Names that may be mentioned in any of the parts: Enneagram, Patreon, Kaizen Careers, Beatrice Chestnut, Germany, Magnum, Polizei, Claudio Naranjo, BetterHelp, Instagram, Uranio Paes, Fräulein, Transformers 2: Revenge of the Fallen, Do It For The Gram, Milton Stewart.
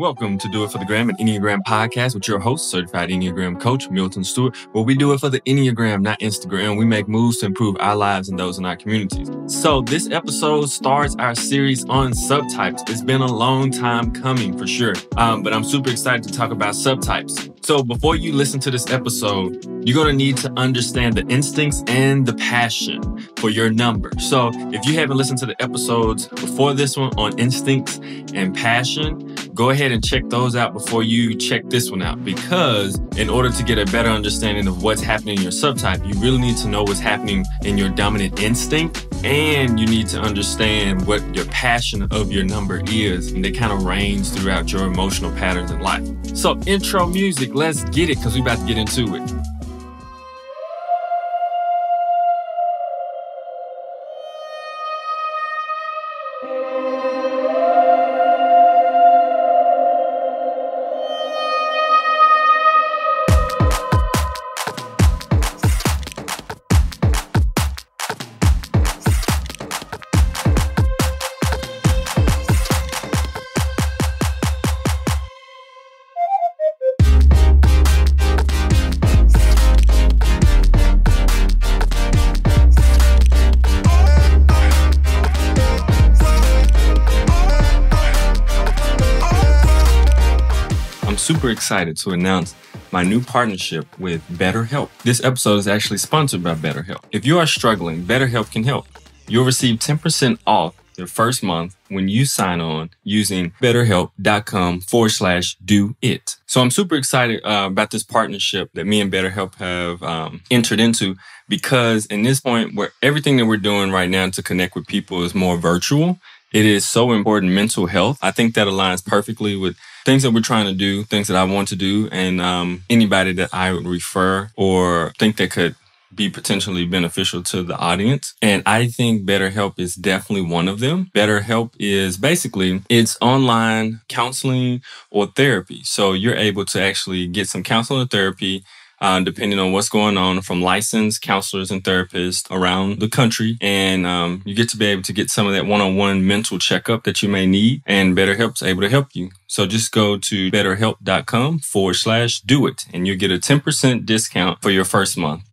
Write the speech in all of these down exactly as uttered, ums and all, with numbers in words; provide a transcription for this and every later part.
Welcome to Do It for the Gram, an Enneagram podcast with your host, Certified Enneagram Coach, Milton Stewart, where we do it for the Enneagram, not Instagram. We make moves to improve our lives and those in our communities. So this episode starts our series on subtypes. It's been a long time coming for sure, um, but I'm super excited to talk about subtypes. So before you listen to this episode, you're going to need to understand the instincts and the passion for your number. So if you haven't listened to the episodes before this one on instincts and passion, go ahead and check those out before you check this one out, because in order to get a better understanding of what's happening in your subtype, you really need to know what's happening in your dominant instinct, and you need to understand what your passion of your number is, and they kind of range throughout your emotional patterns in life. So intro music, let's get it, because we're about to get into it. Super excited to announce my new partnership with BetterHelp. This episode is actually sponsored by BetterHelp. If you are struggling, BetterHelp can help. You'll receive ten percent off your first month when you sign on using betterhelp.com forward slash do it. So I'm super excited uh, about this partnership that me and BetterHelp have um, entered into, because in this point where everything that we're doing right now to connect with people is more virtual, it is so important, mental health. I think that aligns perfectly with things that we're trying to do, things that I want to do, and um, anybody that I would refer or think that could be potentially beneficial to the audience. And I think BetterHelp is definitely one of them. BetterHelp is basically, it's online counseling or therapy. So you're able to actually get some counseling or therapy Uh, depending on what's going on, from licensed counselors and therapists around the country. And um, you get to be able to get some of that one-on-one mental checkup that you may need, and BetterHelp's able to help you. So just go to betterhelp.com forward slash do it, and you'll get a ten percent discount for your first month.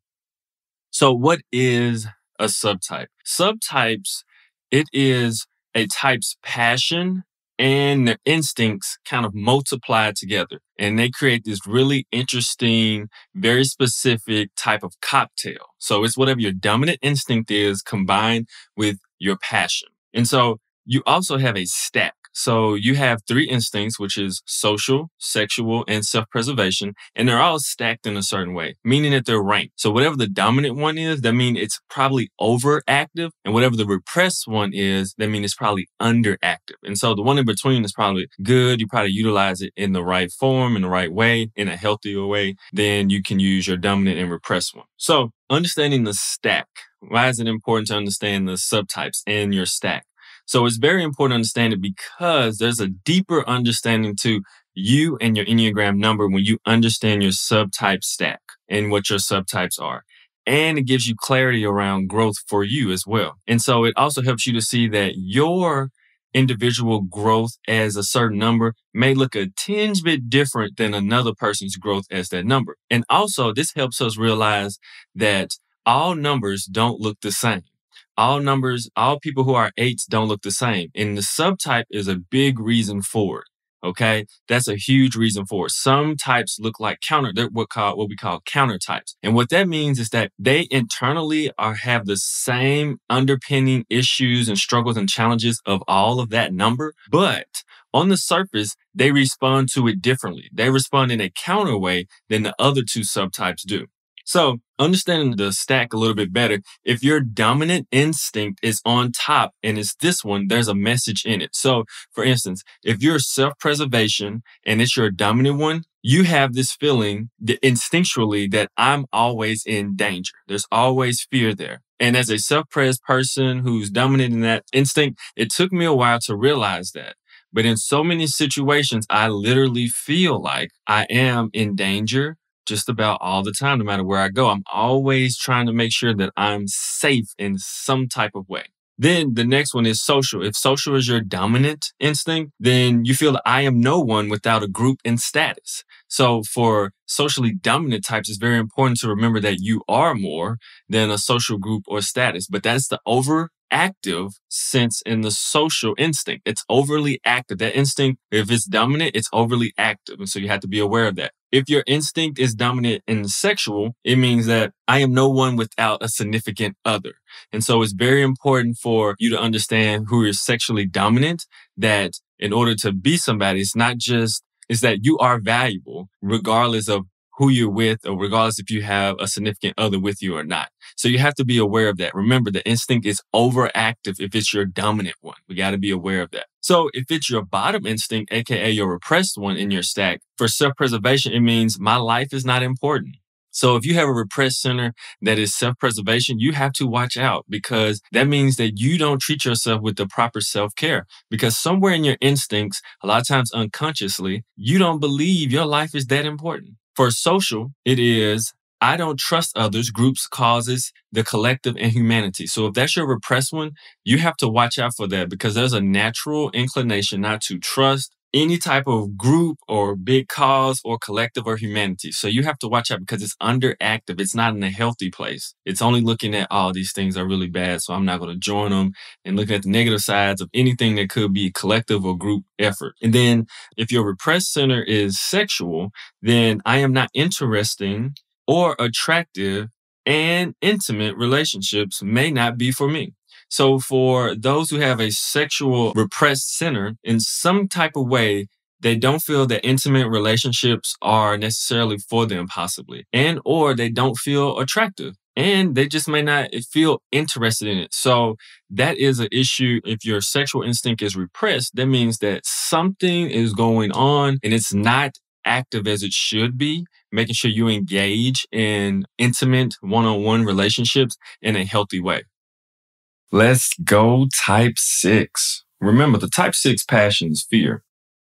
So what is a subtype? Subtypes, it is a type's passion and their instincts kind of multiply together, and they create this really interesting, very specific type of cocktail. So it's whatever your dominant instinct is combined with your passion. And so you also have a stack. So you have three instincts, which is social, sexual, and self-preservation, and they're all stacked in a certain way, meaning that they're ranked. So whatever the dominant one is, that means it's probably overactive, and whatever the repressed one is, that means it's probably underactive. And so the one in between is probably good. You probably utilize it in the right form, in the right way, in a healthier way. Then you can use your dominant and repressed one. So understanding the stack. Why is it important to understand the subtypes and your stack? So it's very important to understand it, because there's a deeper understanding to you and your Enneagram number when you understand your subtype stack and what your subtypes are. And it gives you clarity around growth for you as well. And so it also helps you to see that your individual growth as a certain number may look a tinge bit different than another person's growth as that number. And also this helps us realize that all numbers don't look the same. All numbers, all people who are eights don't look the same. And the subtype is a big reason for it, okay? That's a huge reason for it. Some types look like counter, they're what, call, what we call countertypes. And what that means is that they internally are have the same underpinning issues and struggles and challenges of all of that number, but on the surface, they respond to it differently. They respond in a counter way than the other two subtypes do. So understanding the stack a little bit better, if your dominant instinct is on top and it's this one, there's a message in it. So for instance, if you're self-preservation and it's your dominant one, you have this feeling that instinctually that I'm always in danger. There's always fear there. And as a self-pres person who's dominant in that instinct, it took me a while to realize that. But in so many situations, I literally feel like I am in danger just about all the time, no matter where I go. I'm always trying to make sure that I'm safe in some type of way. Then the next one is social. If social is your dominant instinct, then you feel that I am no one without a group and status. So for socially dominant types, it's very important to remember that you are more than a social group or status, but that's the overactive sense in the social instinct. It's overly active. That instinct, if it's dominant, it's overly active. And so you have to be aware of that. If your instinct is dominant and sexual, it means that I am no one without a significant other. And so it's very important for you to understand who is sexually dominant, that in order to be somebody, it's not just, it's that you are valuable regardless of who you're with or regardless if you have a significant other with you or not. So you have to be aware of that. Remember, the instinct is overactive if it's your dominant one. We got to be aware of that. So if it's your bottom instinct, aka your repressed one in your stack, for self-preservation, it means my life is not important. So if you have a repressed center that is self-preservation, you have to watch out because that means that you don't treat yourself with the proper self-care because somewhere in your instincts, a lot of times unconsciously, you don't believe your life is that important. For social, it is, I don't trust others, groups, causes, the collective, and humanity. So if that's your repressed one, you have to watch out for that because there's a natural inclination not to trust any type of group or big cause or collective or humanity. So you have to watch out because it's underactive. It's not in a healthy place. It's only looking at, oh, these things are really bad, so I'm not going to join them, and looking at the negative sides of anything that could be collective or group effort. And then if your repressed center is sexual, then I am not interesting or attractive, and intimate relationships may not be for me. So for those who have a sexual repressed center, in some type of way, they don't feel that intimate relationships are necessarily for them possibly, and or they don't feel attractive and they just may not feel interested in it. So that is an issue. If your sexual instinct is repressed, that means that something is going on and it's not active as it should be, making sure you engage in intimate one-on-one relationships in a healthy way. Let's go type six. Remember, the type six passion is fear.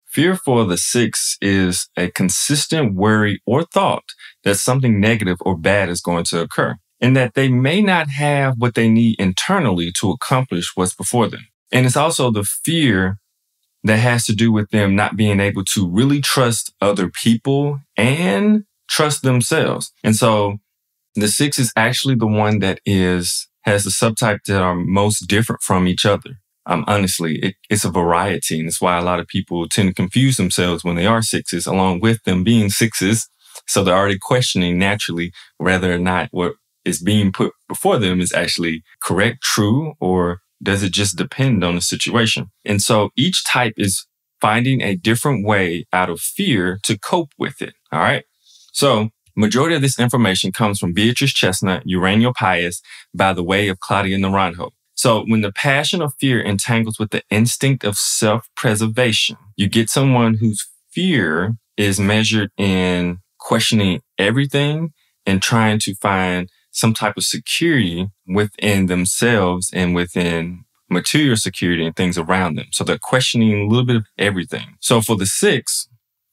Fear for the six is a consistent worry or thought that something negative or bad is going to occur and that they may not have what they need internally to accomplish what's before them. And it's also the fear that has to do with them not being able to really trust other people and trust themselves. And so the six is actually the one that is has the subtype that are most different from each other. Um, honestly, it, it's a variety, and it's why a lot of people tend to confuse themselves when they are sixes, along with them being sixes. So they're already questioning naturally whether or not what is being put before them is actually correct, true, or does it just depend on the situation? And so each type is finding a different way out of fear to cope with it, all right? So majority of this information comes from Beatrice Chestnut, Uranio Paes, by the way of Claudio Naranjo. So when the passion of fear entangles with the instinct of self-preservation, you get someone whose fear is measured in questioning everything and trying to find some type of security within themselves and within material security and things around them. So they're questioning a little bit of everything. So for the six,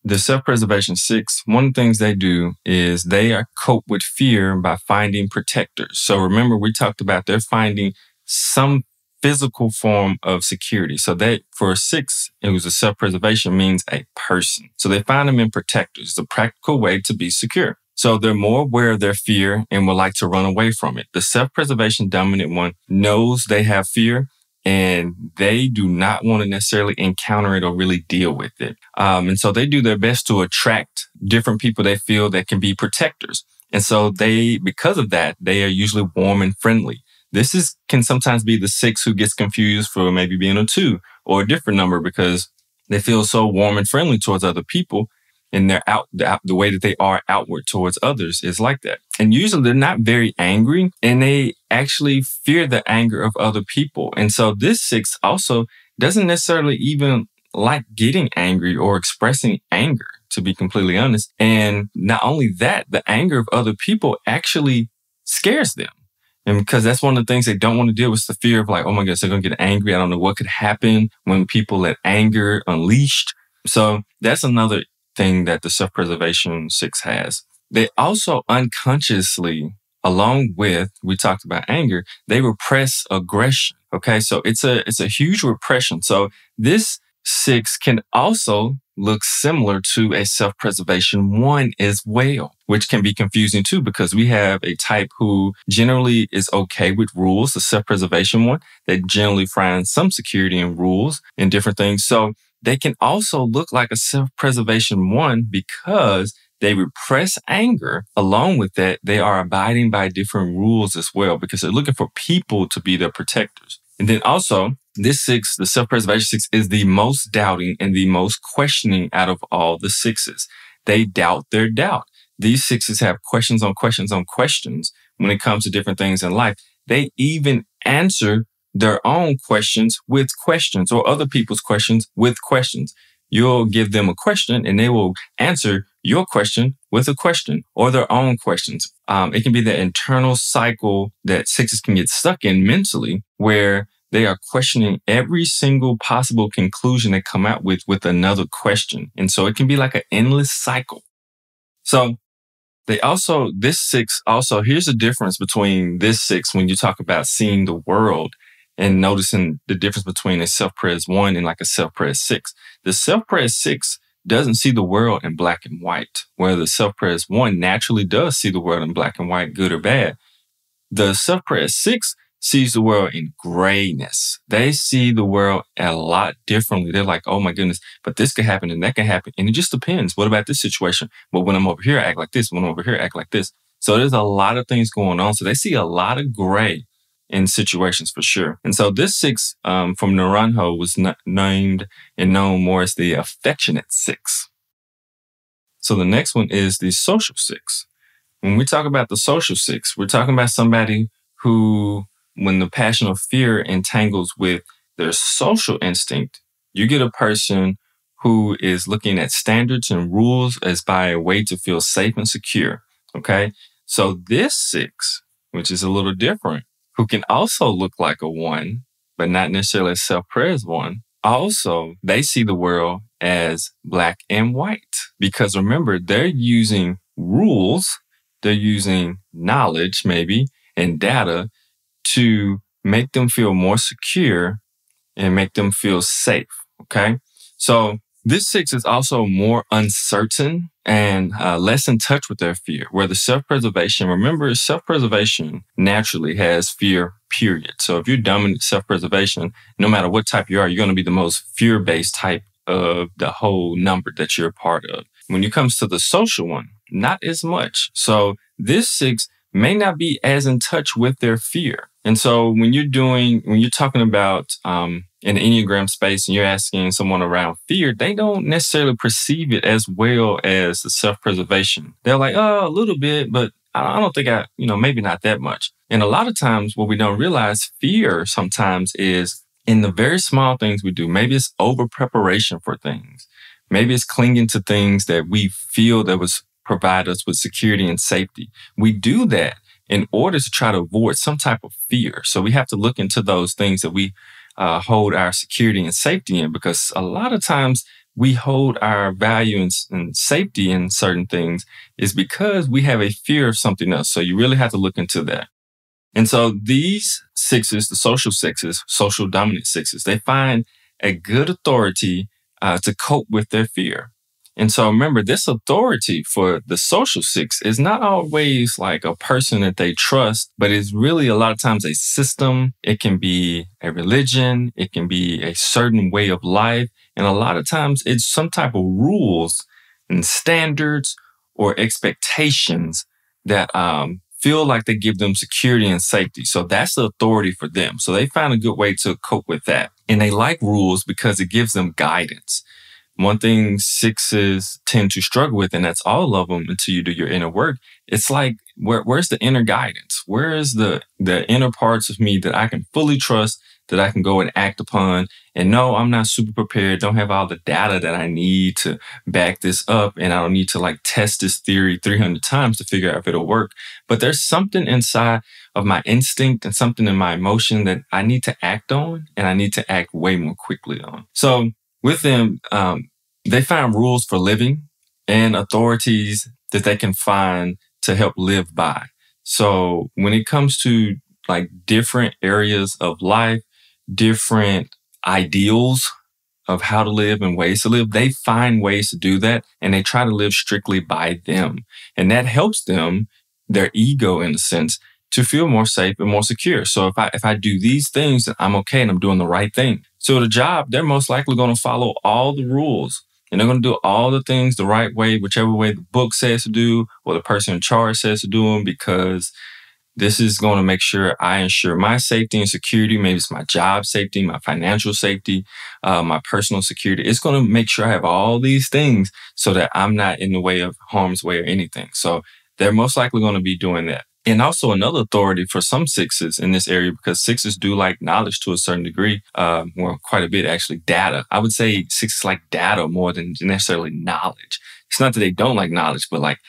the self-preservation six, one of the things they do is they are cope with fear by finding protectors. So remember, we talked about they're finding some physical form of security. So that for a six, it was a self-preservation means a person. So they find them in protectors. It's a practical way to be secure. So they're more aware of their fear and would like to run away from it. The self-preservation dominant one knows they have fear, and they do not want to necessarily encounter it or really deal with it. Um, and so they do their best to attract different people they feel that can be protectors. And so they, because of that, they are usually warm and friendly. This is can sometimes be the six who gets confused for maybe being a two or a different number because they feel so warm and friendly towards other people. And they're out, the, the way that they are outward towards others is like that. And usually they're not very angry and they actually fear the anger of other people. And so this six also doesn't necessarily even like getting angry or expressing anger, to be completely honest. And not only that, the anger of other people actually scares them. And because that's one of the things they don't want to deal with, the fear of like, oh my gosh, they're going to get angry. I don't know what could happen when people let anger unleashed. So that's another thing that the self-preservation six has. They also unconsciously along with, we talked about anger, they repress aggression. Okay. So it's a, it's a huge repression. So this six can also look similar to a self-preservation one as well, which can be confusing too, because we have a type who generally is okay with rules, the self-preservation one that generally finds some security in rules and different things. So they can also look like a self-preservation one because they repress anger. Along with that, they are abiding by different rules as well because they're looking for people to be their protectors. And then also, this six, the self-preservation six, is the most doubting and the most questioning out of all the sixes. They doubt their doubt. These sixes have questions on questions on questions when it comes to different things in life. They even answer their own questions with questions or other people's questions with questions. You'll give them a question and they will answer your question with a question or their own questions. Um, it can be the internal cycle that sixes can get stuck in mentally where they are questioning every single possible conclusion they come out with with another question. And so it can be like an endless cycle. So they also, this six also, here's the difference between this six when you talk about seeing the world and noticing the difference between a self-pres one and like a self-pres six. The self-pres six doesn't see the world in black and white, where the self-pres one naturally does see the world in black and white, good or bad. The self-pres six sees the world in grayness. They see the world a lot differently. They're like, oh my goodness, but this could happen and that can happen. And it just depends. What about this situation? Well, when I'm over here, I act like this. When I'm over here, I act like this. So there's a lot of things going on. So they see a lot of gray in situations for sure. And so this six um, from Naranjo was not named and known more as the affectionate six. So the next one is the social six. When we talk about the social six, we're talking about somebody who, when the passion of fear entangles with their social instinct, you get a person who is looking at standards and rules as by a way to feel safe and secure. Okay. So this six, which is a little different, who can also look like a one, but not necessarily a self-pres one. Also, they see the world as black and white because remember, they're using rules, they're using knowledge maybe and data to make them feel more secure and make them feel safe, okay? So this six is also more uncertain and uh, less in touch with their fear, where the self-preservation, remember, self-preservation naturally has fear, period. So if you're dominant self-preservation, no matter what type you are, you're going to be the most fear-based type of the whole number that you're a part of. When it comes to the social one, not as much. So this six may not be as in touch with their fear. And so when you're doing, when you're talking about, um, in the Enneagram space and you're asking someone around fear, they don't necessarily perceive it as well as the self-preservation. They're like, oh, a little bit, but I don't think I, you know, maybe not that much. And a lot of times what we don't realize, fear sometimes is in the very small things we do. Maybe it's over-preparation for things. Maybe it's clinging to things that we feel that was provide us with security and safety. We do that in order to try to avoid some type of fear. So we have to look into those things that we Uh, hold our security and safety in, because a lot of times we hold our value and, and safety in certain things is because we have a fear of something else. So you really have to look into that. And so these sixes, the social sixes, social dominant sixes, they find a good authority uh, to cope with their fear. And so remember, this authority for the social six is not always like a person that they trust, but it's really a lot of times a system. It can be a religion. It can be a certain way of life. And a lot of times it's some type of rules and standards or expectations that um, feel like they give them security and safety. So that's the authority for them. So they find a good way to cope with that. And they like rules because it gives them guidance. One thing sixes tend to struggle with, and that's all of them until you do your inner work. It's like, where, where's the inner guidance? Where is the, the inner parts of me that I can fully trust, that I can go and act upon? And no, I'm not super prepared. Don't have all the data that I need to back this up. And I don't need to like test this theory three hundred times to figure out if it'll work. But there's something inside of my instinct and something in my emotion that I need to act on. And I need to act way more quickly on. So with them, um, they find rules for living and authorities that they can find to help live by. So when it comes to like different areas of life, different ideals of how to live and ways to live, they find ways to do that and they try to live strictly by them. And that helps them, their ego in a sense, to feel more safe and more secure. So if I if I do these things, then I'm okay and I'm doing the right thing. So the job, they're most likely going to follow all the rules and they're going to do all the things the right way, whichever way the book says to do or the person in charge says to do them, because this is going to make sure I ensure my safety and security. Maybe it's my job safety, my financial safety, uh, my personal security. It's going to make sure I have all these things so that I'm not in the way of harm's way or anything. So they're most likely going to be doing that. And also another authority for some sixes in this area, because sixes do like knowledge to a certain degree, uh, well, quite a bit actually, data. I would say sixes like data more than necessarily knowledge. It's not that they don't like knowledge, but like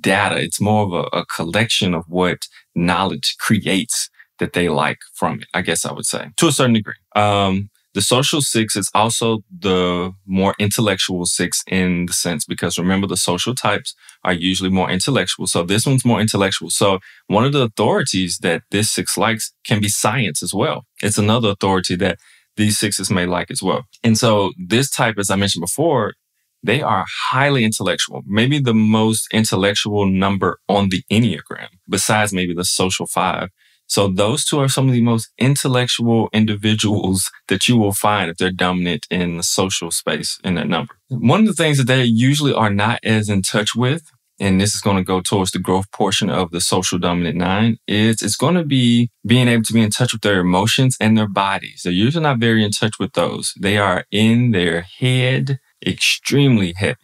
data, it's more of a, a collection of what knowledge creates that they like from it, I guess I would say, to a certain degree. Um, the social six is also the more intellectual six in the sense, because remember the social types are usually more intellectual. So this one's more intellectual. So one of the authorities that this six likes can be science as well. It's another authority that these sixes may like as well. And so this type, as I mentioned before, they are highly intellectual, maybe the most intellectual number on the Enneagram, besides maybe the social five. So those two are some of the most intellectual individuals that you will find if they're dominant in the social space in that number. One of the things that they usually are not as in touch with, and this is going to go towards the growth portion of the social dominant nine, is it's going to be being able to be in touch with their emotions and their bodies. They're usually not very in touch with those. They are in their head, extremely heavy.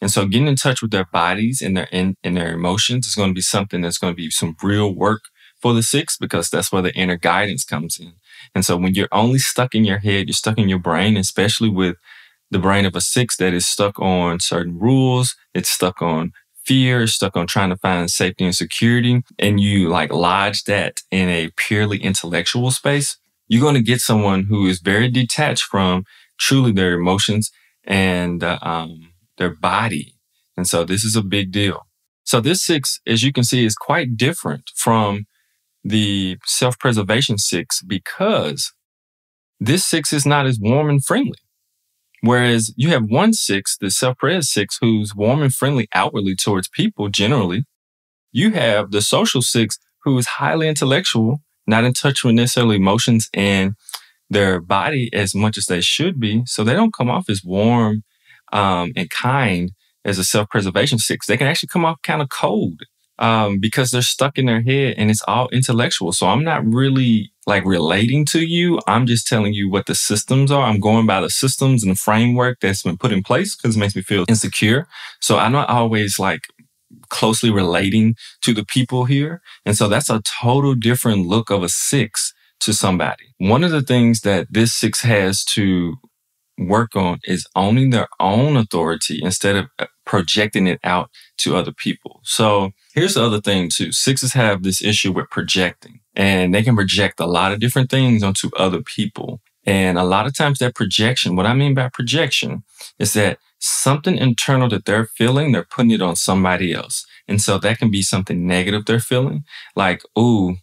And so getting in touch with their bodies and their in, and their emotions is going to be something that's going to be some real work for the six, because that's where the inner guidance comes in. And so when you're only stuck in your head, you're stuck in your brain, especially with the brain of a six that is stuck on certain rules, it's stuck on fear, it's stuck on trying to find safety and security, and you like lodge that in a purely intellectual space, you're going to get someone who is very detached from truly their emotions and uh, um, their body. And so this is a big deal. So this six, as you can see, is quite different from the self-preservation six, because this six is not as warm and friendly. Whereas you have one six, the self-pres six, who's warm and friendly outwardly towards people generally. You have the social six, who is highly intellectual, not in touch with necessarily emotions and their body as much as they should be. So they don't come off as warm um, and kind as a self-preservation six. They can actually come off kind of cold um, because they're stuck in their head and it's all intellectual. So I'm not really like relating to you. I'm just telling you what the systems are. I'm going by the systems and the framework that's been put in place because it makes me feel insecure. So I'm not always like closely relating to the people here. And so that's a total different look of a six to somebody. One of the things that this six has to work on is owning their own authority instead of projecting it out to other people. So here's the other thing too. Sixes have this issue with projecting, and they can project a lot of different things onto other people. And a lot of times that projection, what I mean by projection is that something internal that they're feeling, they're putting it on somebody else. And so that can be something negative they're feeling, like, ooh,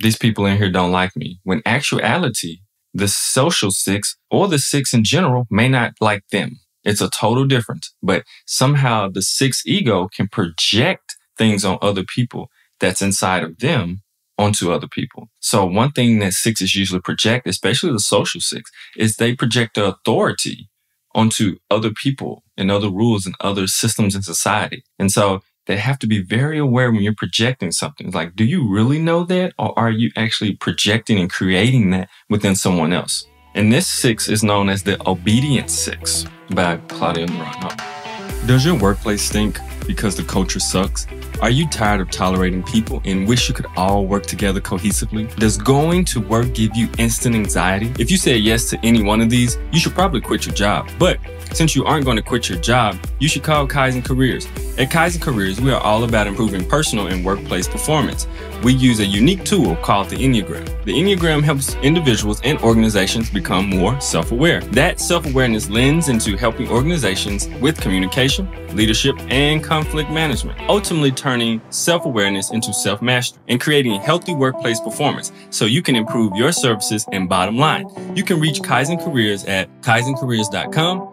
these people in here don't like me. When actuality, the social six or the six in general may not like them. It's a total difference, but somehow the six ego can project things on other people that's inside of them onto other people. So one thing that sixes usually project, especially the social six, is they project the authority onto other people and other rules and other systems in society. And so they have to be very aware when you're projecting something. It's like, do you really know that? Or are you actually projecting and creating that within someone else? And this six is known as the obedience six by Claudio Naranjo. Does your workplace stink because the culture sucks? Are you tired of tolerating people and wish you could all work together cohesively? Does going to work give you instant anxiety? If you said yes to any one of these, you should probably quit your job. But Since you aren't going to quit your job, you should call Kaizen Careers. At Kaizen Careers, we are all about improving personal and workplace performance. We use a unique tool called the Enneagram. The Enneagram helps individuals and organizations become more self-aware. That self-awareness lends into helping organizations with communication, leadership, and conflict management, ultimately turning self-awareness into self-mastery and creating healthy workplace performance so you can improve your services and bottom line. You can reach Kaizen Careers at kaizen careers dot com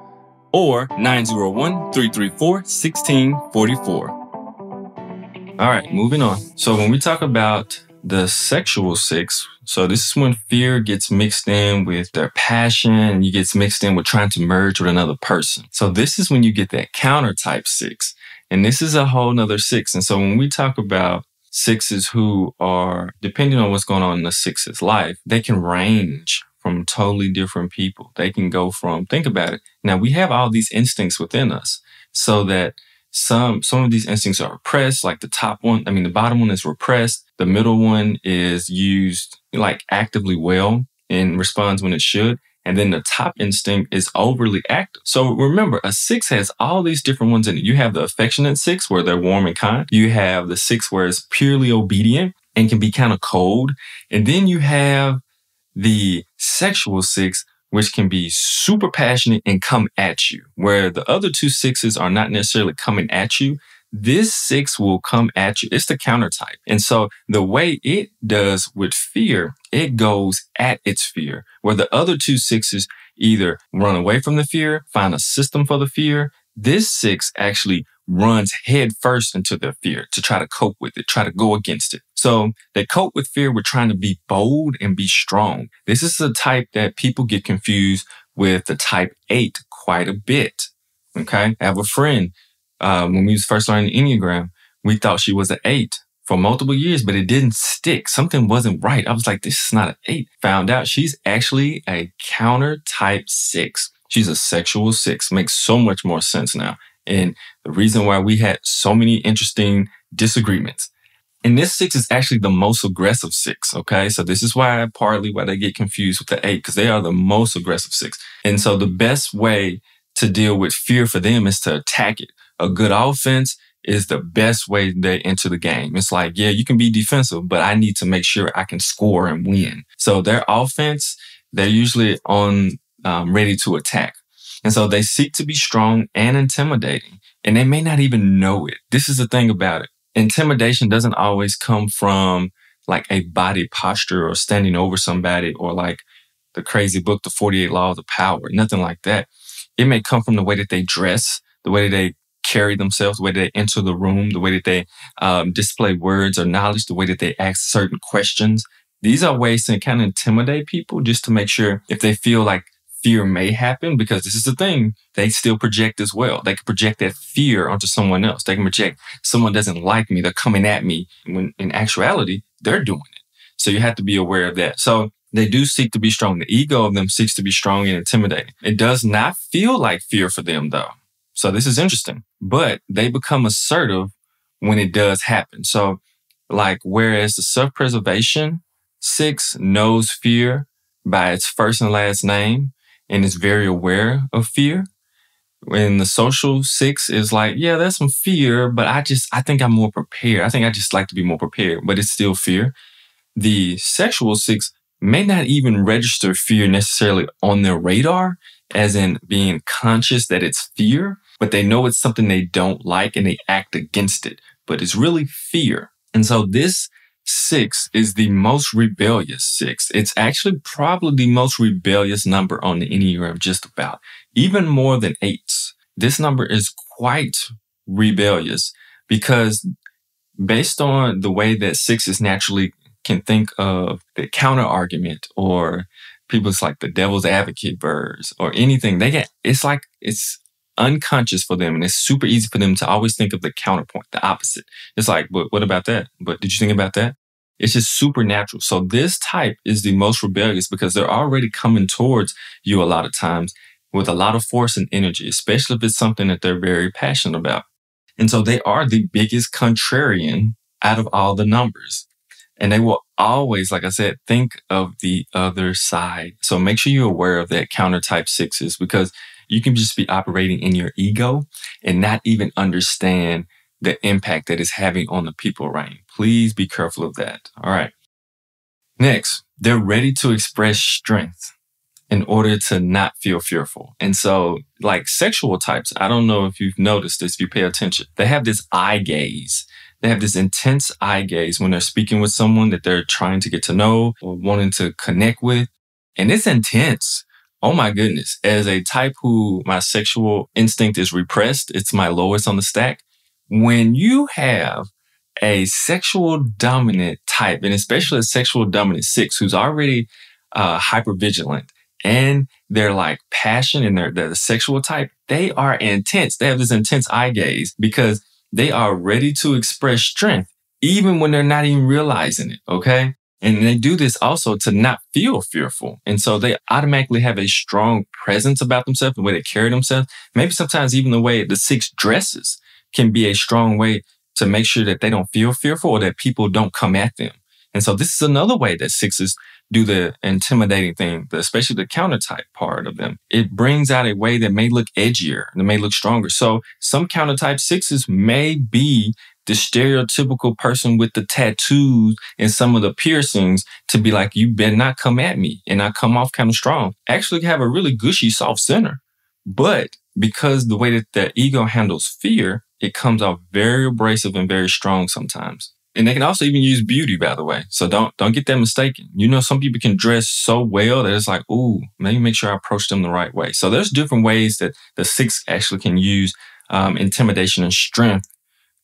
or nine zero one, three three four, one six four four. All right, moving on. So when we talk about the sexual six, so this is when fear gets mixed in with their passion and you get mixed in with trying to merge with another person. So this is when you get that counter type six. And this is a whole nother six. And so when we talk about sixes who are, depending on what's going on in the six's life, they can range from totally different people. They can go from, think about it. Now we have all these instincts within us so that Some some of these instincts are repressed, like the top one. I mean, the bottom one is repressed. The middle one is used like actively well and responds when it should. And then the top instinct is overly active. So remember, a six has all these different ones in it. You have the affectionate six where they're warm and kind. You have the six where it's purely obedient and can be kind of cold. And then you have the sexual six, which can be super passionate and come at you, where the other two sixes are not necessarily coming at you. This six will come at you. It's the counter type. And so the way it does with fear, it goes at its fear, where the other two sixes either run away from the fear, find a system for the fear. This six actually runs head first into their fear to try to cope with it, try to go against it. So they cope with fear with trying to be bold and be strong. This is the type that people get confused with the type eight quite a bit. Okay. I have a friend, uh, when we was first learning the Enneagram, we thought she was an eight for multiple years, but it didn't stick. Something wasn't right. I was like, this is not an eight. Found out she's actually a counter type six. She's a sexual six. Makes so much more sense now. And the reason why we had so many interesting disagreements. And this six is actually the most aggressive six. Okay. So this is why partly why they get confused with the eight, because they are the most aggressive six. And so the best way to deal with fear for them is to attack it. A good offense is the best way they enter the game. It's like, yeah, you can be defensive, but I need to make sure I can score and win. So their offense, they're usually on um, ready to attack. And so they seek to be strong and intimidating, and they may not even know it. This is the thing about it. Intimidation doesn't always come from like a body posture or standing over somebody or like the crazy book, The forty-eight Laws of Power, nothing like that. It may come from the way that they dress, the way that they carry themselves, the way they enter the room, the way that they um, display words or knowledge, the way that they ask certain questions. These are ways to kind of intimidate people just to make sure if they feel like fear may happen, because this is the thing, they still project as well. They can project that fear onto someone else. They can project someone doesn't like me. They're coming at me when in actuality, they're doing it. So you have to be aware of that. So they do seek to be strong. The ego of them seeks to be strong and intimidating. It does not feel like fear for them though. So this is interesting, but they become assertive when it does happen. So like, whereas the self-preservation six knows fear by its first and last name, and is very aware of fear. When the social six is like, yeah, there's some fear, but I just, I think I'm more prepared. I think I just like to be more prepared, but it's still fear. The sexual six may not even register fear necessarily on their radar, as in being conscious that it's fear, but they know it's something they don't like and they act against it, but it's really fear. And so this six is the most rebellious six. It's actually probably the most rebellious number on the Enneagram, just about, even more than eights. This number is quite rebellious because based on the way that sixes naturally can think of the counter argument, or people's like the devil's advocate birds or anything, they get, it's like, it's unconscious for them. And it's super easy for them to always think of the counterpoint, the opposite. It's like, but what about that? But did you think about that? It's just supernatural. So this type is the most rebellious because they're already coming towards you a lot of times with a lot of force and energy, especially if it's something that they're very passionate about. And so they are the biggest contrarian out of all the numbers. And they will always, like I said, think of the other side. So make sure you're aware of that counter type sixes, because you can just be operating in your ego and not even understand the impact that it's having on the people around you. Please be careful of that. All right. Next, they're ready to express strength in order to not feel fearful. And so, like sexual types, I don't know if you've noticed this, if you pay attention, they have this eye gaze. They have this intense eye gaze when they're speaking with someone that they're trying to get to know or wanting to connect with. And it's intense. Oh my goodness. As a type who my sexual instinct is repressed, it's my lowest on the stack. When you have a sexual dominant type, and especially a sexual dominant six who's already uh, hypervigilant, and they're like passion and they're, they're the sexual type, they are intense. They have this intense eye gaze because they are ready to express strength, even when they're not even realizing it, okay? And they do this also to not feel fearful. And so they automatically have a strong presence about themselves, the way they carry themselves. Maybe sometimes even the way the six dresses can be a strong way to make sure that they don't feel fearful or that people don't come at them. And so this is another way that sixes do the intimidating thing, especially the countertype part of them. It brings out a way that may look edgier, that may look stronger. So some countertype sixes may be the stereotypical person with the tattoos and some of the piercings to be like, you better not come at me. And I come off kind of strong. Actually have a really gushy, soft center. But because the way that the ego handles fear, it comes off very abrasive and very strong sometimes. And they can also even use beauty, by the way. So don't don't get that mistaken. You know, some people can dress so well that it's like, ooh, let me make sure I approach them the right way. So there's different ways that the six actually can use um, intimidation and strength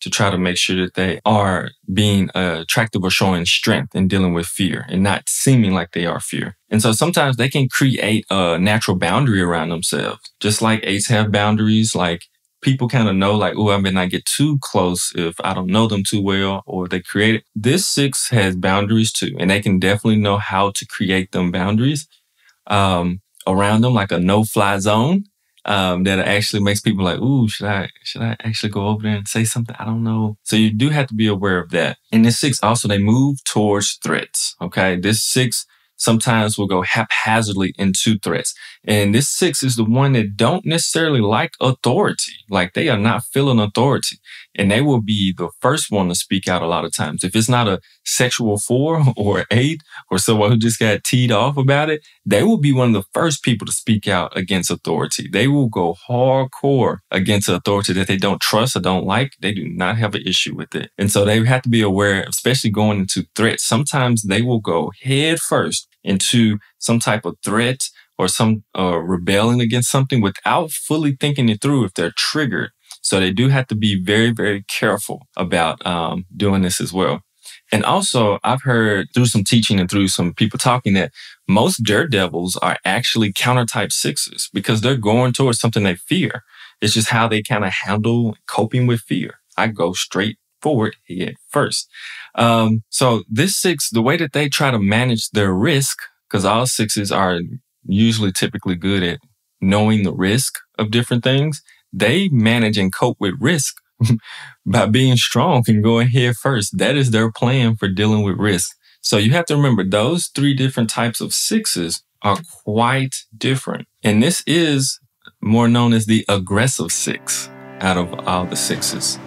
to try to make sure that they are being uh, attractive or showing strength and dealing with fear and not seeming like they are fear. And so sometimes they can create a natural boundary around themselves, just like eights have boundaries, like people kind of know like, oh, I may not get too close if I don't know them too well, or they create it. This six has boundaries too, and they can definitely know how to create them boundaries um, around them, like a no-fly zone um, that actually makes people like, ooh, should I, should I actually go over there and say something? I don't know. So you do have to be aware of that. And this six also, they move towards threats, okay? This six sometimes will go haphazardly into threats. And this six is the one that don't necessarily like authority. Like they are not feeling authority. And they will be the first one to speak out a lot of times. If it's not a sexual four or eight or someone who just got teed off about it, they will be one of the first people to speak out against authority. They will go hardcore against authority that they don't trust or don't like. They do not have an issue with it. And so they have to be aware, especially going into threats. Sometimes they will go head first into some type of threat or some uh, rebelling against something without fully thinking it through if they're triggered. So they do have to be very, very careful about um, doing this as well. And also, I've heard through some teaching and through some people talking that most daredevils are actually countertype sixes because they're going towards something they fear. It's just how they kind of handle coping with fear. I go straight forward head first. Um, so this six, the way that they try to manage their risk, because all sixes are usually typically good at knowing the risk of different things, they manage and cope with risk by being strong and going head first. That is their plan for dealing with risk. So you have to remember those three different types of sixes are quite different. And this is more known as the aggressive six out of all the sixes.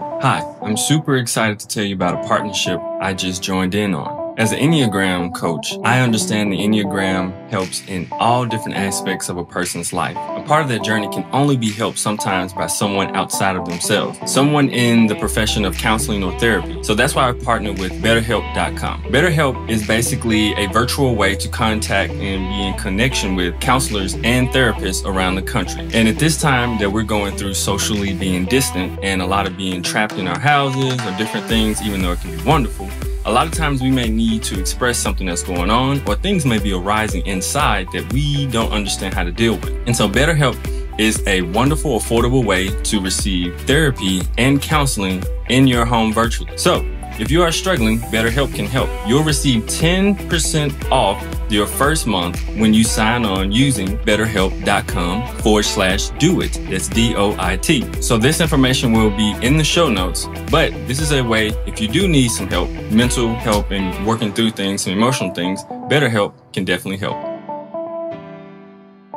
Hi, I'm super excited to tell you about a partnership I just joined in on. As an Enneagram coach, I understand the Enneagram helps in all different aspects of a person's life. A part of that journey can only be helped sometimes by someone outside of themselves, someone in the profession of counseling or therapy. So that's why I partnered with BetterHelp dot com. BetterHelp is basically a virtual way to contact and be in connection with counselors and therapists around the country. And at this time that we're going through socially being distant and a lot of being trapped in our houses or different things, even though it can be wonderful, a lot of times we may need to express something that's going on, or things may be arising inside that we don't understand how to deal with. And so BetterHelp is a wonderful, affordable way to receive therapy and counseling in your home virtually. So if you are struggling, BetterHelp can help. You'll receive ten percent off your first month when you sign on using BetterHelp.com forward slash do it. That's D O I T. So this information will be in the show notes, but this is a way if you do need some help, mental help and working through things, some emotional things, BetterHelp can definitely help.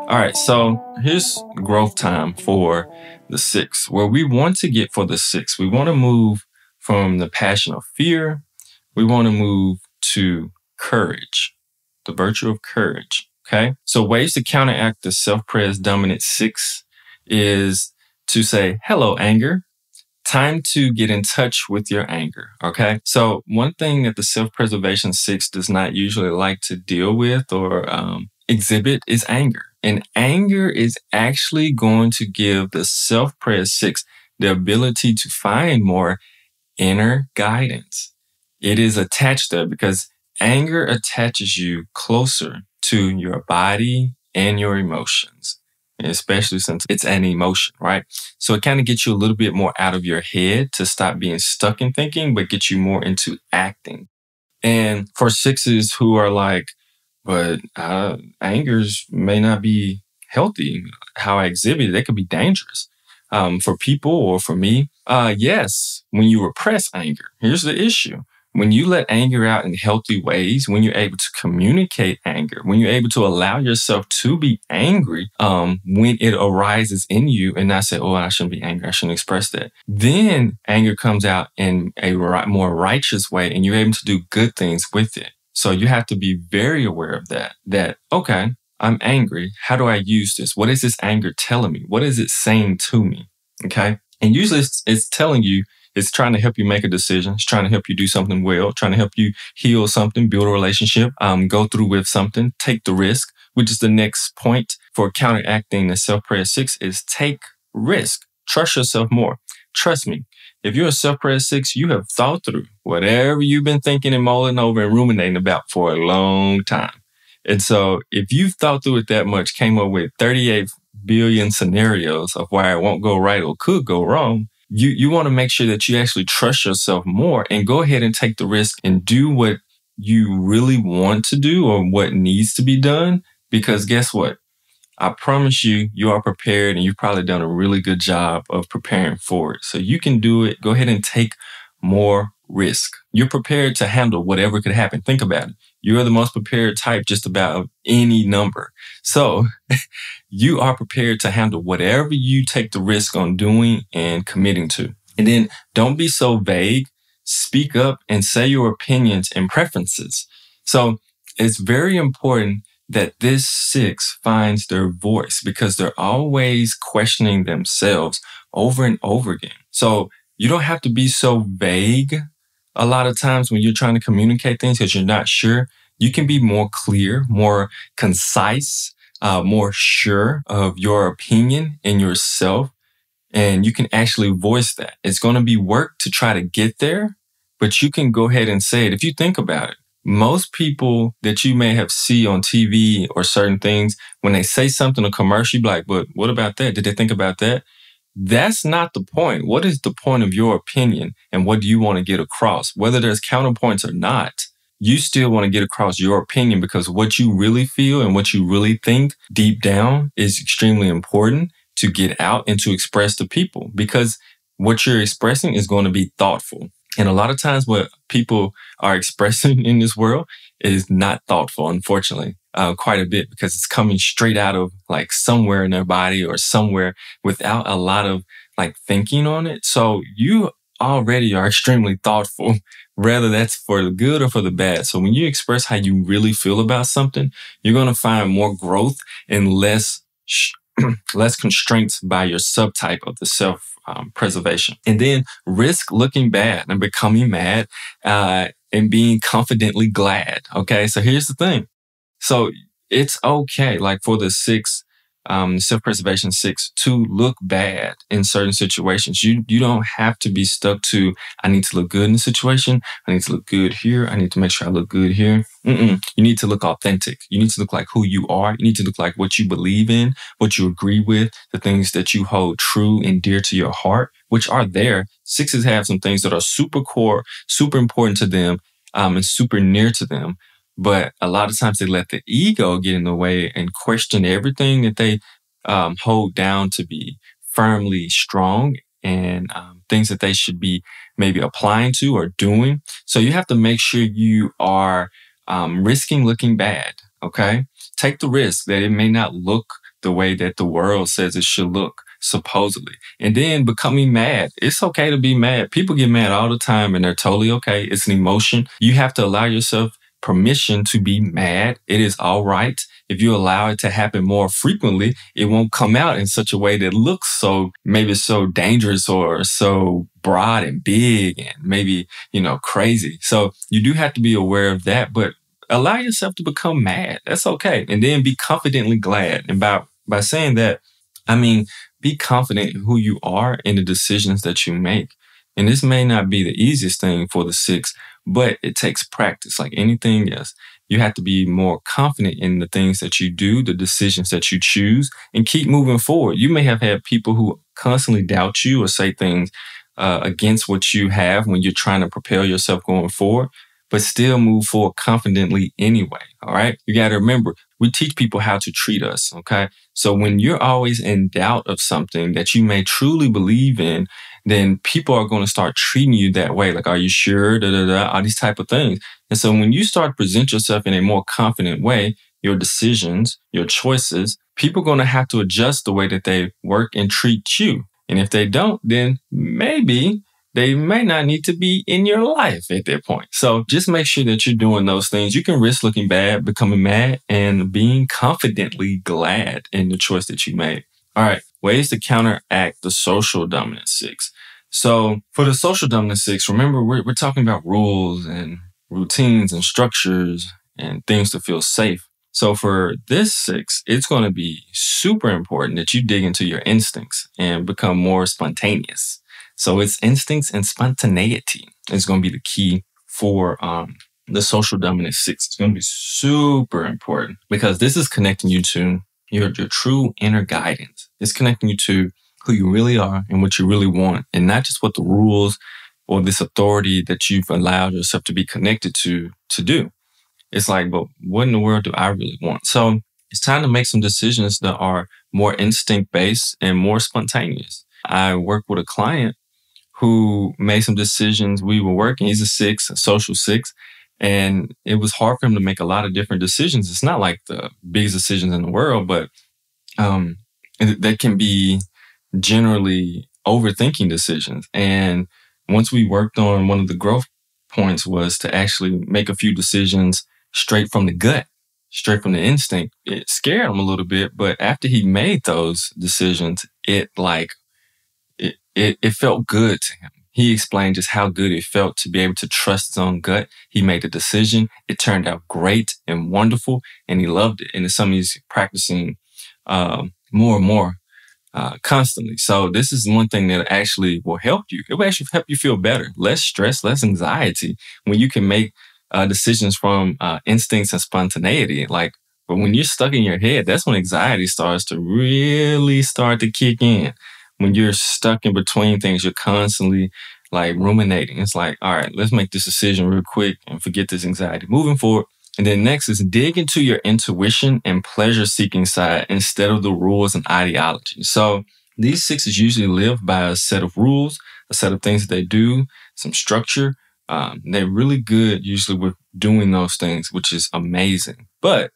All right, so here's growth time for the six. Where we want to get for the six, we want to move from the passion of fear. We want to move to courage, the virtue of courage, okay? So ways to counteract the self-praised dominant six is to say, hello, anger. Time to get in touch with your anger, okay? So one thing that the self-preservation six does not usually like to deal with or um, exhibit is anger. And anger is actually going to give the self-praised six the ability to find more inner guidance. It is attached there because anger attaches you closer to your body and your emotions, especially since it's an emotion, right? So it kind of gets you a little bit more out of your head to stop being stuck in thinking, but get you more into acting. And for sixes who are like, but uh, angers may not be healthy, how I exhibit it, it could be dangerous um, for people or for me. Uh, yes, when you repress anger, here's the issue. When you let anger out in healthy ways, when you're able to communicate anger, when you're able to allow yourself to be angry, um, when it arises in you and not say, oh, I shouldn't be angry, I shouldn't express that. Then anger comes out in a right, more righteous way and you're able to do good things with it. So you have to be very aware of that, that, okay, I'm angry. How do I use this? What is this anger telling me? What is it saying to me? Okay. And usually it's, it's telling you, it's trying to help you make a decision. It's trying to help you do something well, trying to help you heal something, build a relationship, um, go through with something, take the risk, which is the next point for counteracting the self-praised six is take risk. Trust yourself more. Trust me. If you're a self-praised six, you have thought through whatever you've been thinking and mulling over and ruminating about for a long time. And so if you've thought through it that much, came up with thirty-eight billion scenarios of why it won't go right or could go wrong, You you want to make sure that you actually trust yourself more and go ahead and take the risk and do what you really want to do or what needs to be done. Because guess what? I promise you, you are prepared and you've probably done a really good job of preparing for it. So you can do it. Go ahead and take more risk. You're prepared to handle whatever could happen. Think about it. You're the most prepared type just about any number. So you are prepared to handle whatever you take the risk on doing and committing to. And then don't be so vague. Speak up and say your opinions and preferences. So it's very important that this six finds their voice because they're always questioning themselves over and over again. So you don't have to be so vague. A lot of times when you're trying to communicate things because you're not sure, you can be more clear, more concise, uh, more sure of your opinion and yourself. And you can actually voice that. It's going to be work to try to get there, but you can go ahead and say it. If you think about it, most people that you may have see on T V or certain things, when they say something, a commercial, you'd be like, but what about that? Did they think about that? That's not the point. What is the point of your opinion and what do you want to get across? Whether there's counterpoints or not, you still want to get across your opinion because what you really feel and what you really think deep down is extremely important to get out and to express to people because what you're expressing is going to be thoughtful. And a lot of times what people are expressing in this world is not thoughtful, unfortunately. Uh, quite a bit because it's coming straight out of like somewhere in their body or somewhere without a lot of like thinking on it. So you already are extremely thoughtful, whether that's for the good or for the bad. So when you express how you really feel about something, you're going to find more growth and less, less constraints by your subtype of the self um, preservation. And then risk looking bad and becoming mad uh, and being confidently glad. Okay. So here's the thing. So it's okay, like for the six, um, self-preservation six, to look bad in certain situations. You you don't have to be stuck to, I need to look good in the situation. I need to look good here. I need to make sure I look good here. Mm-mm. You need to look authentic. You need to look like who you are. You need to look like what you believe in, what you agree with, the things that you hold true and dear to your heart, which are there. Sixes have some things that are super core, super important to them, um, and super near to them. But a lot of times they let the ego get in the way and question everything that they um, hold down to be firmly strong and um, things that they should be maybe applying to or doing. So you have to make sure you are um, risking looking bad, okay? Take the risk that it may not look the way that the world says it should look, supposedly. And then becoming mad. It's okay to be mad. People get mad all the time and they're totally okay. It's an emotion. You have to allow yourself permission to be mad. It is all right. If you allow it to happen more frequently, it won't come out in such a way that looks so maybe so dangerous or so broad and big and maybe, you know, crazy. So you do have to be aware of that, but allow yourself to become mad. That's okay. And then be confidently glad. And by, by saying that, I mean, be confident in who you are and the decisions that you make. And this may not be the easiest thing for the six, but it takes practice like anything else. You have to be more confident in the things that you do, the decisions that you choose, and keep moving forward. You may have had people who constantly doubt you or say things uh, against what you have when you're trying to propel yourself going forward, but still move forward confidently anyway, all right? You got to remember, we teach people how to treat us, okay? So when you're always in doubt of something that you may truly believe in, then people are going to start treating you that way. Like, are you sure? Da, da, da, all these type of things. And so when you start to present yourself in a more confident way, your decisions, your choices, people are going to have to adjust the way that they work and treat you. And if they don't, then maybe they may not need to be in your life at that point. So just make sure that you're doing those things. You can risk looking bad, becoming mad, and being confidently glad in the choice that you made. All right, ways to counteract the social dominant six. So for the social dominant six, remember, we're, we're talking about rules and routines and structures and things to feel safe. So for this six, it's going to be super important that you dig into your instincts and become more spontaneous. So it's instincts and spontaneity is going to be the key for um, the social dominant six. It's going to be super important because this is connecting you to your, your true inner guidance. It's connecting you to who you really are and what you really want, and not just what the rules or this authority that you've allowed yourself to be connected to to do. It's like, but what in the world do I really want? So it's time to make some decisions that are more instinct-based and more spontaneous. I work with a client who made some decisions. We were working. He's a six, a social six, and it was hard for him to make a lot of different decisions. It's not like the biggest decisions in the world, but um, that can be generally overthinking decisions. And once we worked on one of the growth points was to actually make a few decisions straight from the gut, straight from the instinct. It scared him a little bit, but after he made those decisions, it like, It, it, it felt good to him. He explained just how good it felt to be able to trust his own gut. He made the decision. It turned out great and wonderful, and he loved it. And it's something he's practicing um, more and more uh, constantly. So this is one thing that actually will help you. It will actually help you feel better, less stress, less anxiety, when you can make uh, decisions from uh, instincts and spontaneity. Like, but when you're stuck in your head, that's when anxiety starts to really start to kick in. When you're stuck in between things, you're constantly like ruminating. It's like, all right, let's make this decision real quick and forget this anxiety moving forward. And then next is dig into your intuition and pleasure-seeking side instead of the rules and ideology. So these sixes usually live by a set of rules, a set of things that they do, some structure. Um, they're really good usually with doing those things, which is amazing. But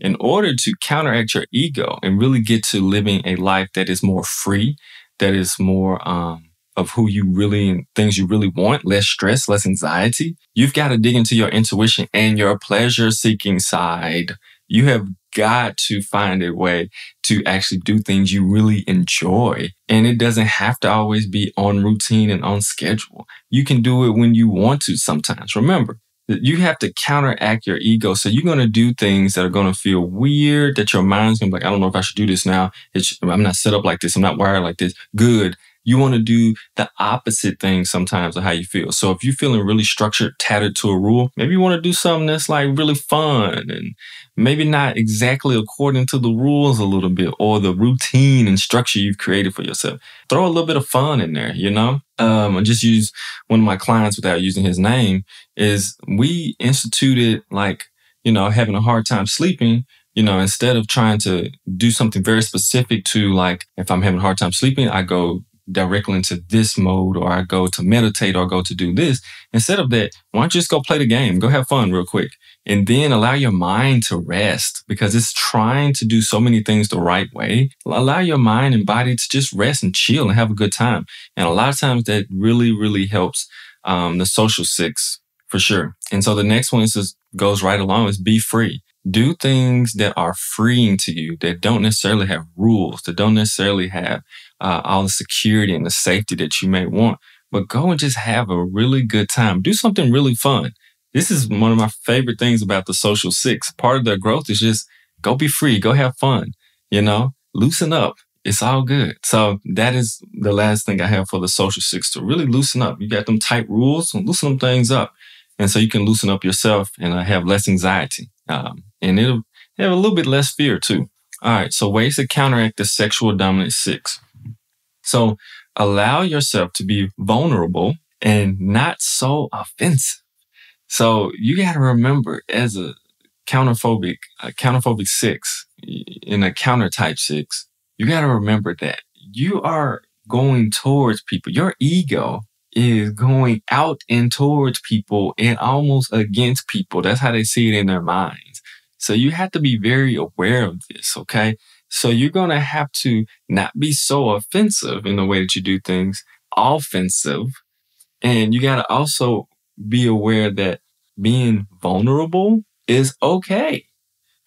in order to counteract your ego and really get to living a life that is more free, that is more um, of who you really and things you really want, less stress, less anxiety, you've got to dig into your intuition and your pleasure-seeking side. You have got to find a way to actually do things you really enjoy. And it doesn't have to always be on routine and on schedule. You can do it when you want to sometimes. Remember, you have to counteract your ego. So you're going to do things that are going to feel weird, that your mind's going to be like, I don't know if I should do this now. It's, I'm not set up like this. I'm not wired like this. Good. You want to do the opposite thing sometimes of how you feel. So if you're feeling really structured, tattered to a rule, maybe you want to do something that's like really fun and maybe not exactly according to the rules a little bit or the routine and structure you've created for yourself. Throw a little bit of fun in there, you know? Um, I just use one of my clients without using his name is we instituted like, you know, having a hard time sleeping. You know, instead of trying to do something very specific to like, if I'm having a hard time sleeping, I go directly into this mode, or I go to meditate, or I go to do this. Instead of that, why don't you just go play the game? Go have fun real quick. And then allow your mind to rest because it's trying to do so many things the right way. Allow your mind and body to just rest and chill and have a good time. And a lot of times that really, really helps um, the social six for sure. And so the next one is just goes right along is be free. Do things that are freeing to you, that don't necessarily have rules, that don't necessarily have uh, all the security and the safety that you may want. But go and just have a really good time. Do something really fun. This is one of my favorite things about the social six. Part of their growth is just go be free, go have fun, you know, loosen up. It's all good. So that is the last thing I have for the social six, to really loosen up. You got them tight rules, loosen them things up. And so you can loosen up yourself and uh, have less anxiety. Um, and it'll have a little bit less fear too. All right. So ways to counteract the sexual dominant six. So allow yourself to be vulnerable and not so offensive. So you got to remember, as a counterphobic, a counterphobic six in a counter type six, you got to remember that you are going towards people. Your ego is going out and towards people and almost against people. That's how they see it in their minds. So you have to be very aware of this. Okay. So you're going to have to not be so offensive in the way that you do things, offensive. And you got to also be aware that being vulnerable is okay.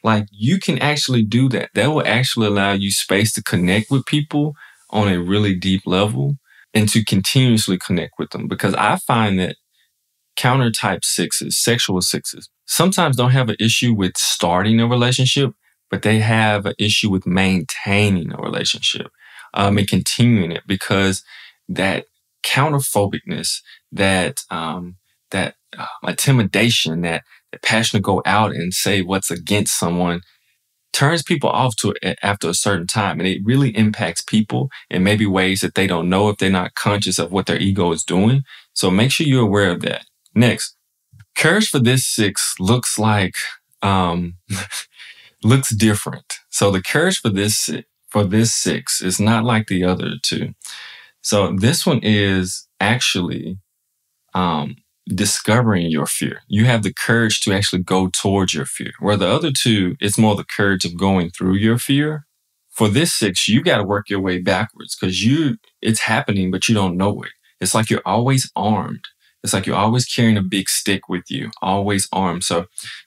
Like you can actually do that. That will actually allow you space to connect with people on a really deep level and to continuously connect with them. Because I find that counter type sixes, sexual sixes, sometimes don't have an issue with starting a relationship, but they have an issue with maintaining a relationship um, and continuing it, because that counterphobicness, that, um, that uh, intimidation, that, that passion to go out and say what's against someone turns people off to it after a certain time. And it really impacts people in maybe ways that they don't know if they're not conscious of what their ego is doing. So make sure you're aware of that. Next, courage for this six looks like, um, looks different. So the courage for this, for this six is not like the other two. So this one is actually, um, discovering your fear. You have the courage to actually go towards your fear. Where the other two, it's more the courage of going through your fear. For this six, you got to work your way backwards because you, it's happening, but you don't know it. It's like you're always armed. It's like you're always carrying a big stick with you, always armed. So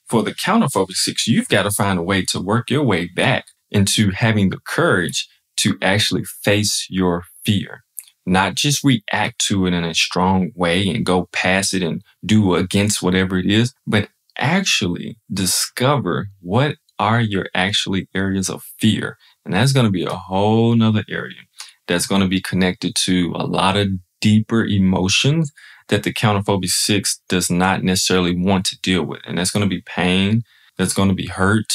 for the counterphobic six, you've got to find a way to work your way back into having the courage to actually face your fear. Not just react to it in a strong way and go past it and do against whatever it is, but actually discover what are your actually areas of fear. And that's going to be a whole nother area that's going to be connected to a lot of deeper emotions that the counterphobic six does not necessarily want to deal with. And that's going to be pain. That's going to be hurt.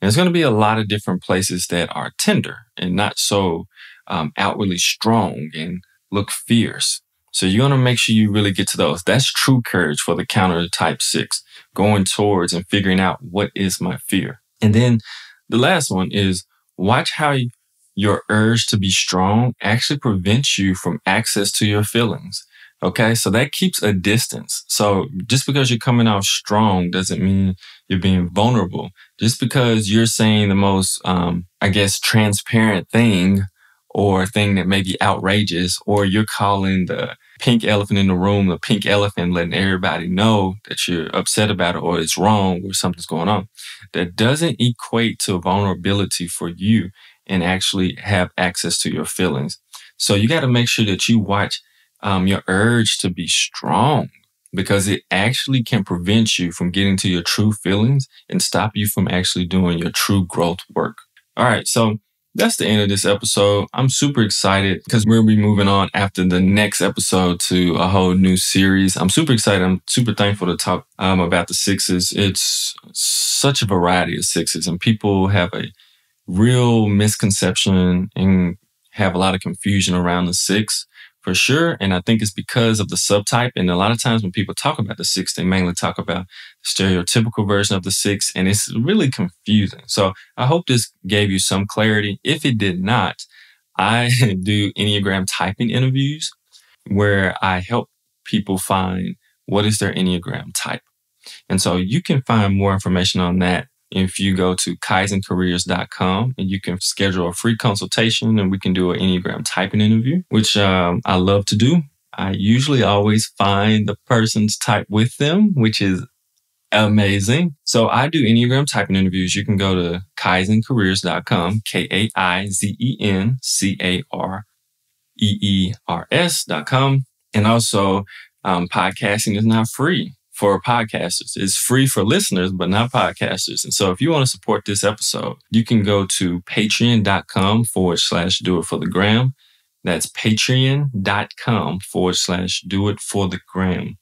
And there's going to be a lot of different places that are tender and not so um, outwardly strong and look fierce. So you're going to make sure you really get to those. That's true courage for the counter type six, going towards and figuring out what is my fear. And then the last one is watch how your urge to be strong actually prevents you from access to your feelings. Okay. So that keeps a distance. So just because you're coming off strong doesn't mean you're being vulnerable. Just because you're saying the most, um, I guess, transparent thing or a thing that may be outrageous, or you're calling the pink elephant in the room, the pink elephant, letting everybody know that you're upset about it or it's wrong or something's going on. That doesn't equate to vulnerability for you and actually have access to your feelings. So you got to make sure that you watch um, your urge to be strong, because it actually can prevent you from getting to your true feelings and stop you from actually doing your true growth work. All right. So that's the end of this episode. I'm super excited because we'll be moving on after the next episode to a whole new series. I'm super excited. I'm super thankful to talk um, about the sixes. It's such a variety of sixes, and people have a real misconception and have a lot of confusion around the six for sure. And I think it's because of the subtype. And a lot of times when people talk about the six, they mainly talk about the stereotypical version of the six, and it's really confusing. So I hope this gave you some clarity. If it did not, I do Enneagram typing interviews where I help people find what is their Enneagram type. And so you can find more information on that if you go to kaizen careers dot com, and you can schedule a free consultation, and we can do an Enneagram typing interview, which um, I love to do. I usually always find the person's type with them, which is amazing. So I do Enneagram typing interviews. You can go to kaizen careers dot com, K A I Z E N C A R E E R S dot com. And also, um, podcasting is not free for podcasters. It's free for listeners, but not podcasters. And so if you want to support this episode, you can go to patreon.com forward slash do it for the gram. That's patreon.com forward slash do it for the gram.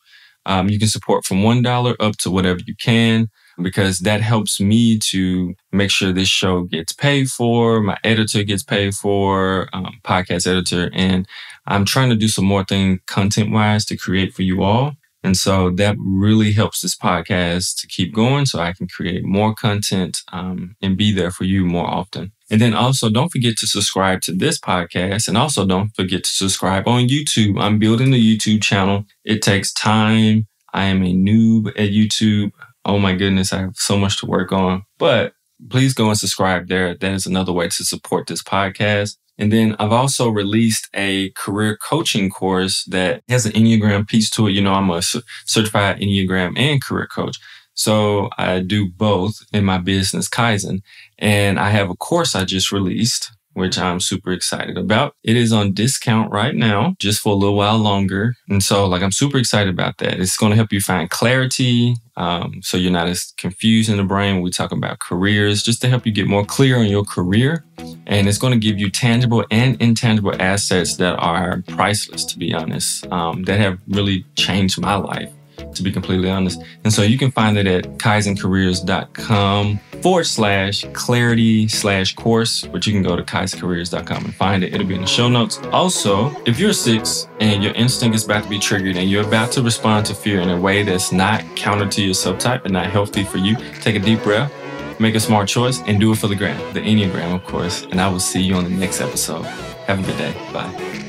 Um, you can support from one dollar up to whatever you can, because that helps me to make sure this show gets paid for, my editor gets paid for, um, podcast editor. And I'm trying to do some more things content-wise to create for you all. And so that really helps this podcast to keep going, so I can create more content um, and be there for you more often. And then also, don't forget to subscribe to this podcast, and also don't forget to subscribe on YouTube. I'm building a YouTube channel. It takes time. I am a noob at YouTube. Oh my goodness, I have so much to work on. But please go and subscribe there. That is another way to support this podcast. And then I've also released a career coaching course that has an Enneagram piece to it. You know, I'm a certified Enneagram and career coach. So I do both in my business, Kaizen. And I have a course I just released, which I'm super excited about. It is on discount right now, just for a little while longer. And so, like, I'm super excited about that. It's going to help you find clarity, um, so you're not as confused in the brain when we talk about careers, just to help you get more clear on your career. And it's going to give you tangible and intangible assets that are priceless, to be honest, um, that have really changed my life, to be completely honest. And so you can find it at kaizen careers dot com forward slash clarity slash course, but you can go to kaizen careers dot com and find it. It'll be in the show notes. Also, if you're a six and your instinct is about to be triggered and you're about to respond to fear in a way that's not counter to your subtype and not healthy for you, take a deep breath, make a smart choice, and do it for the gram, the Enneagram, of course. And I will see you on the next episode. Have a good day. Bye.